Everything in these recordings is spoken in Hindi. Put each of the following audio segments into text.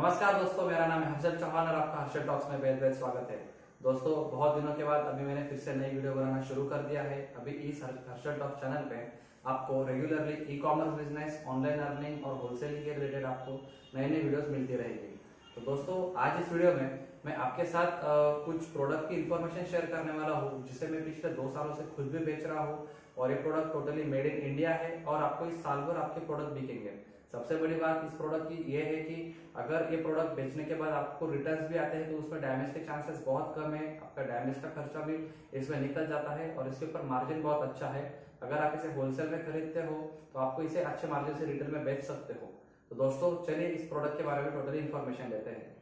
नमस्कार दोस्तों, मेरा नाम है हर्षल चौहान और आपका हर्षल टॉक्स में बेहद स्वागत है। दोस्तों, बहुत दिनों के बाद अभी मैंने फिर से नई वीडियो बनाना शुरू कर दिया है। अभी इस हर्षल टॉक्स चैनल पे आपको regularly e commerce business, online earning और होलसेलिंग के रिलेटेड आपको नई नई वीडियोस मिलती रहेगी। तो दोस्तों, आज इस वीडियो में मैं आपके साथ कुछ प्रोडक्ट की इन्फॉर्मेशन शेयर करने वाला हूँ, जिसे मैं पिछले 2 सालों से खुद भी बेच रहा हूँ और ये product totally made in India है और आपको इस साल भर आपके प्रोडक्ट बिकेंगे। सबसे बड़ी बात इस प्रोडक्ट की ये है कि अगर ये प्रोडक्ट बेचने के बाद आपको रिटर्न्स भी आते हैं तो उसमें डैमेज के चांसेस बहुत कम है। आपका डैमेज का खर्चा भी इसमें निकल जाता है और इसके ऊपर मार्जिन बहुत अच्छा है। अगर आप इसे होलसेल में खरीदते हो तो आपको इसे अच्छे मार्जिन से रिटेल में बेच सकते हो। तो दोस्तों, चलिए इस प्रोडक्ट के बारे में टोटली इन्फॉर्मेशन लेते हैं।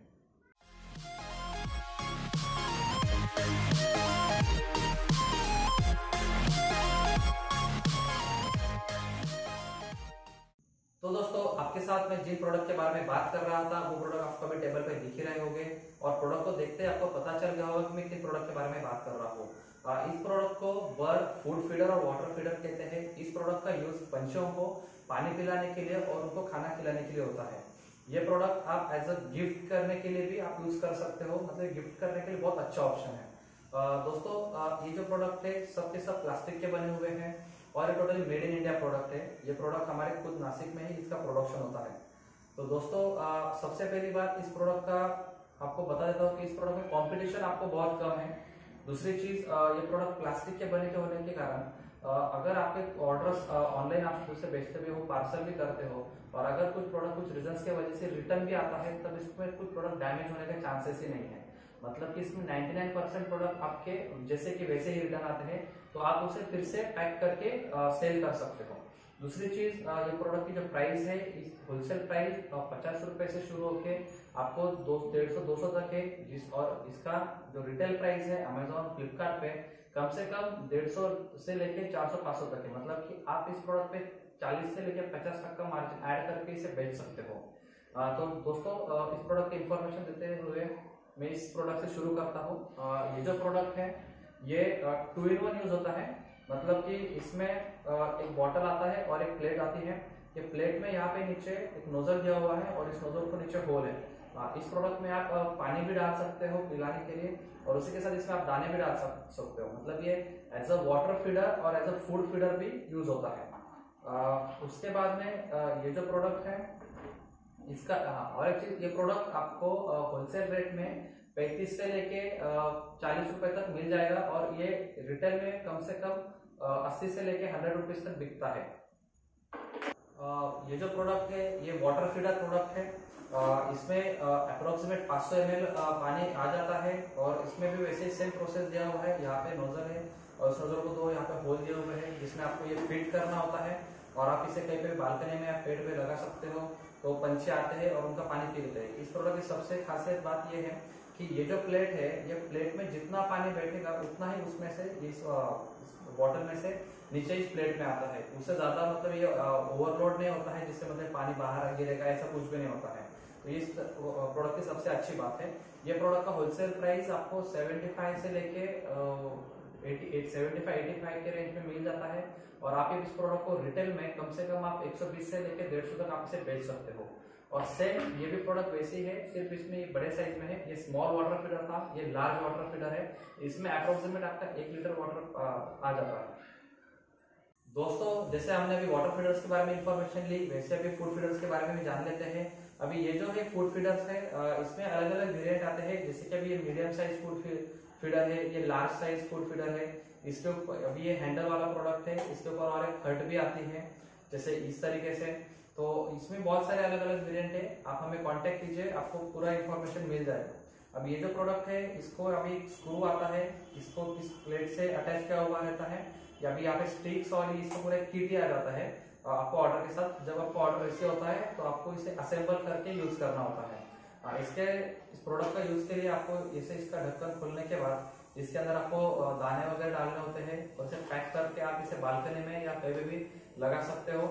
तो दोस्तों, आपके साथ मैं जिन प्रोडक्ट के बारे में बात कर रहा था वो प्रोडक्ट आपको अभी टेबल पे दिख ही रहे होंगे और प्रोडक्ट को देखते ही आपको पता चल गया होगा कि मैं किस प्रोडक्ट के बारे में बात कर रहा हूँ। इस प्रोडक्ट को बर्ड फूड फीडर और वाटर फीडर कहते हैं। इस प्रोडक्ट का यूज पंछियों को पानी पिलाने के लिए और उनको खाना खिलाने के लिए होता है। ये प्रोडक्ट आप एज अ गिफ्ट करने के लिए भी आप यूज कर सकते हो, मतलब गिफ्ट करने के लिए बहुत अच्छा ऑप्शन है। दोस्तों, ये जो प्रोडक्ट है सब के सब प्लास्टिक के बने हुए हैं और ये totally made in India product है। ये प्रोडक्ट हमारे खुद नासिक में ही इसका प्रोडक्शन होता है। तो दोस्तों, सबसे पहली बात इस प्रोडक्ट का आपको बता देता हूँ कि इस प्रोडक्ट में कंपटीशन आपको बहुत कम है। दूसरी चीज, ये प्रोडक्ट प्लास्टिक के बने के होने के कारण अगर आपके ऑर्डर्स ऑनलाइन आप उसे बेचते भी हो, पार्सल भी करते हो और अगर कुछ प्रोडक्ट कुछ रीजन के वजह से रिटर्न भी आता है तब इसमें कुछ प्रोडक्ट डैमेज होने के चांसेस ही नहीं है। मतलब कि इसमें 99% प्रोडक्ट आपके जैसे कि वैसे ही रिटर्न आते हैं तो आप उसे फिर से पैक करके सेल कर सकते हो। दूसरी चीज, ये प्रोडक्ट की जो प्राइस है इस होलसेल प्राइस 50 रुपए से शुरू होके आपको 150-200 तक है और इसका जो रिटेल प्राइस है Amazon Flipkart पे कम से कम 150 से लेके 400-500 तक है। मतलब कि आप इस प्रोडक्ट पे 40 से लेके 50 तक का मार्जिन ऐड करके इसे बेच सकते हो। तो दोस्तों, इस प्रोडक्ट की इन्फॉर्मेशन देते हुए मैं इस प्रोडक्ट से शुरू करता हूँ। ये जो प्रोडक्ट है ये 2-in-1 यूज होता है। मतलब कि इसमें एक बॉटल आता है और एक प्लेट आती है। ये प्लेट में यहाँ पे नीचे एक नोजल दिया हुआ है और इस नोजल को नीचे होल है। इस प्रोडक्ट में आप पानी भी डाल सकते हो पिलाने के लिए और उसी के साथ इसमें आप दाने भी डाल सकते हो। मतलब ये एज अ वाटर फीडर और एज अ फूड फीडर भी यूज होता है। उसके बाद में ये जो प्रोडक्ट है इसका और एक चीज, ये प्रोडक्ट आपको होलसेल रेट में 35 से लेके 40 रुपए तक मिल जाएगा और ये रिटेल में कम से कम 80 से लेके 100 रुपीज तक बिकता है। ये जो प्रोडक्ट है ये वाटर फीडर प्रोडक्ट है। इसमें अप्रोक्सीमेट 500 ml पानी आ जाता है और इसमें भी वैसे ही सेम प्रोसेस दिया हुआ है। यहाँ पे नोजल है और उस नोजल को 2 यहाँ पे होल दिए हुए हैं जिसमें आपको ये फिट करना होता है और आप इसे कहीं पे बालकनी में या पेड़ पे लगा सकते हो तो पंछी आते हैं और उनका पानी पी लेते हैं। इस प्रोडक्ट की सबसे खासियत बात यह है कि ये जो प्लेट है ये प्लेट में जितना पानी बैठेगा उतना ही उसमें से इस बॉटल में से नीचे इस प्लेट में आता है। उससे ज्यादा मतलब ये ओवरलोड नहीं होता है जिससे मतलब पानी बाहर गिरेगा, ऐसा कुछ भी नहीं होता है। तो ये प्रोडक्ट की सबसे अच्छी बात है। ये प्रोडक्ट का होलसेल प्राइस आपको 75 से लेके 75-85 के रेंज में मिल जाता है और आप इस प्रोडक्ट को रिटेल में कम से कम आप 120 से लेकर 150 तक आप इसे बेच सकते हो। और सेम ये भी प्रोडक्ट वैसी है, सिर्फ इसमें ये बड़े साइज में है। ये स्मॉल वाटर फीडर था, ये लार्ज वाटर फीडर है। इसमें अप्रोक्सीमेट आपका 1 लीटर वाटर आ जाता है। दोस्तों, जैसे हमने अभी वाटर फीडर्स के बारे में इन्फॉर्मेशन ली वैसे अभी फूड फीडर्स के बारे में भी जान लेते हैं। अभी ये जो है फूड फीडर्स है इसमें अलग अलग वेरिएंट आते हैं। जैसे कि अभी ये मीडियम साइज फूड फीडर है, ये लार्ज साइज फूड फीडर है। इसके ऊपर अभी ये हैंडल वाला प्रोडक्ट है, इसके ऊपर और एक हट भी आती है जैसे इस तरीके से। तो इसमें बहुत सारे अलग अलग वेरिएंट है। आप हमें कांटेक्ट कीजिए, आपको पूरा इन्फॉर्मेशन मिल जाएगा। अब ये जो प्रोडक्ट है इसको अभी स्क्रू आता है, इसको इस प्लेट से अटैच किया हुआ रहता है या अभी यहाँ पे स्टिक्स और इसको पूरा किट आ जाता है आपको ऑर्डर के साथ। जब आपको ऑर्डर रिसीव होता है तो आपको इसे असेंबल करके यूज करना होता है। इस प्रोडक्ट का यूज के लिए आपको इसे इसका ढक्कन खोलने के बाद इसके अंदर आपको दाने वगैरह डालने होते हैं और इसे पैक करके आप इसे बालकनी में या कहीं भी लगा सकते हो।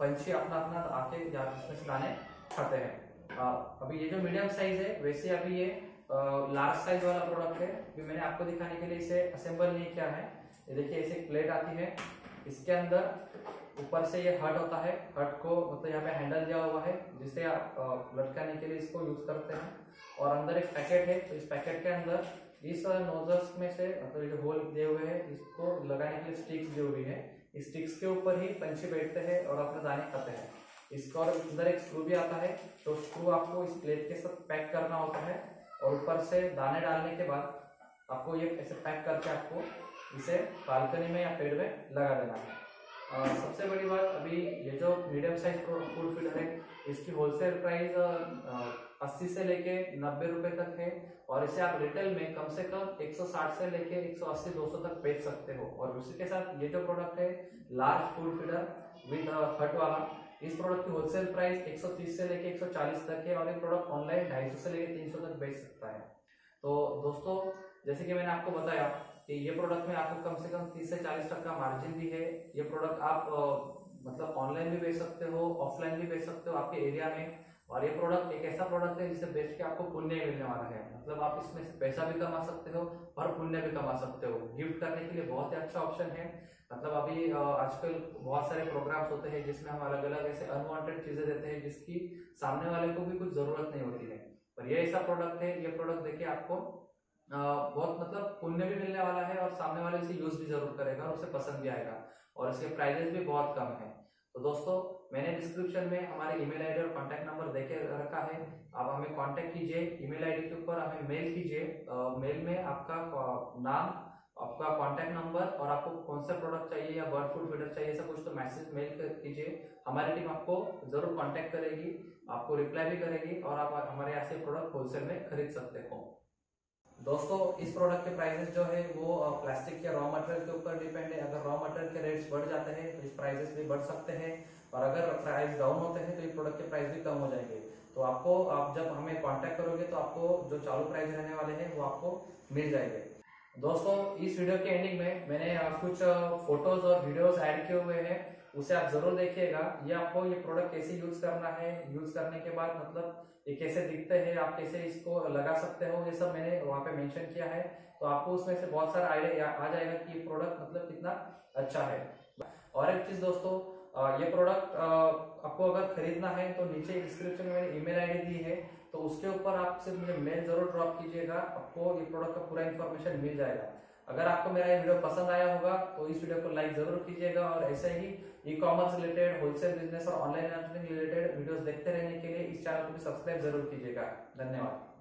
पंछी अपना अपना आके या इसमें से दाने खाते हैं। अभी ये जो मीडियम साइज है वैसे अभी ये लार्ज साइज वाला प्रोडक्ट है। अभी मैंने आपको दिखाने के लिए इसे असेंबल नहीं किया है। ये देखिए, इसे प्लेट आती है, इसके अंदर ऊपर से ये हट होता है, हट को मतलब यहाँ पे हैंडल दिया हुआ है जिसे आप लटकाने के लिए इसको यूज करते हैं। और अंदर एक पैकेट है, तो इस पैकेट के अंदर इस नोजल्स में से मतलब जो होल दिए हुए हैं इसको लगाने के लिए स्टिक्स दी हुई है। इस स्टिक्स के ऊपर ही पंछी बैठते हैं और अपने दाने खाते हैं। इसका और अंदर एक स्क्रू भी आता है, तो स्क्रू आपको इस प्लेट के साथ पैक करना होता है और ऊपर से दाने डालने के बाद आपको ये ऐसे पैक करके आपको इसे बालकनी में या पेड़ में लगा देना है। सबसे बड़ी बात, अभी ये जो मीडियम साइज फूड फीडर है इसकी होलसेल प्राइस 80 से लेके 90 रुपए तक है और इसे आप रिटेल में कम से कम 160 से लेके 180 200 तक बेच सकते हो। और उसी के साथ ये जो प्रोडक्ट है लार्ज फूड फीडर विद हट वाला, इस प्रोडक्ट की होलसेल प्राइस 130 से लेके 140 तक है और ये प्रोडक्ट ऑनलाइन 250 से लेके 300 तक बेच सकता है। तो दोस्तों, जैसे कि मैंने आपको बताया कि ये प्रोडक्ट में आपको कम से कम 30 से 40 तक का मार्जिन भी है। ये प्रोडक्ट आप मतलब ऑनलाइन भी बेच सकते हो, ऑफलाइन भी बेच सकते हो आपके एरिया में। और ये प्रोडक्ट एक ऐसा प्रोडक्ट है जिसे बेच के आपको पुण्य मिलने वाला है, मतलब आप इसमें से पैसा भी कमा सकते हो और पुण्य भी कमा सकते हो। गिफ्ट करने के लिए बहुत ही अच्छा ऑप्शन है। मतलब अभी आजकल बहुत सारे प्रोग्राम्स होते हैं जिसमें हम अलग अलग ऐसे अनवांटेड चीज़ें देते हैं जिसकी सामने वाले को भी कुछ ज़रूरत नहीं होती है, पर ये ऐसा प्रोडक्ट है। ये प्रोडक्ट देखिए आपको बहुत मतलब पुण्य भी मिलने वाला है और सामने वाले इसे यूज़ भी जरूर करेगा और उसे पसंद भी आएगा और इसके प्राइजेस भी बहुत कम है। तो दोस्तों, मैंने डिस्क्रिप्शन में हमारे ईमेल आईडी और कांटेक्ट नंबर देके रखा है, आप हमें कांटेक्ट कीजिए। ईमेल आईडी के ऊपर हमें मेल कीजिए, मेल में आपका नाम, आपका कांटेक्ट नंबर और आपको कौन सा प्रोडक्ट चाहिए या बर्ड फूड फीडर चाहिए ऐसा कुछ तो मैसेज मेल कीजिए। हमारी टीम आपको ज़रूर कांटेक्ट करेगी, आपको रिप्लाई भी करेगी और आप हमारे यहाँ से प्रोडक्ट होलसेल में खरीद सकते हो। दोस्तों, इस प्रोडक्ट के प्राइसेस जो है वो प्लास्टिक के रॉ मटेरियल के ऊपर डिपेंड है। अगर रॉ मटेरियल के रेट्स बढ़ जाते हैं तो इस प्राइसेस भी बढ़ सकते हैं और अगर प्राइस डाउन होते हैं तो इस प्रोडक्ट के प्राइस भी कम हो जाएंगे। तो आपको आप जब हमें कांटेक्ट करोगे तो आपको जो चालू प्राइस रहने वाले हैं वो आपको मिल जाएंगे। दोस्तों, इस वीडियो के एंडिंग में मैंने कुछ फोटोज और वीडियोज ऐड किए हुए हैं, उसे आप जरूर देखिएगा। ये आपको ये प्रोडक्ट कैसे यूज करना है, यूज करने के बाद मतलब ये कैसे दिखते हैं, आप कैसे इसको लगा सकते हो, ये सब मैंने वहाँ पे मेंशन किया है। तो आपको उसमें से बहुत सारा आइडिया आ जाएगा कि ये प्रोडक्ट मतलब कितना अच्छा है। और एक चीज दोस्तों, ये प्रोडक्ट आपको अगर खरीदना है तो नीचे डिस्क्रिप्शन में मैंने ईमेल आईडी दी है, तो उसके ऊपर आप सिर्फ मुझे मेल जरूर ड्रॉप कीजिएगा, आपको ये प्रोडक्ट का पूरा इन्फॉर्मेशन मिल जाएगा। अगर आपको मेरा ये वीडियो पसंद आया होगा तो इस वीडियो को लाइक जरूर कीजिएगा और ऐसे ही e commerce related, wholesale business और ऑनलाइन अर्निंग रिलेटेड वीडियोस देखते रहने के लिए इस चैनल को भी सब्सक्राइब जरूर कीजिएगा। धन्यवाद।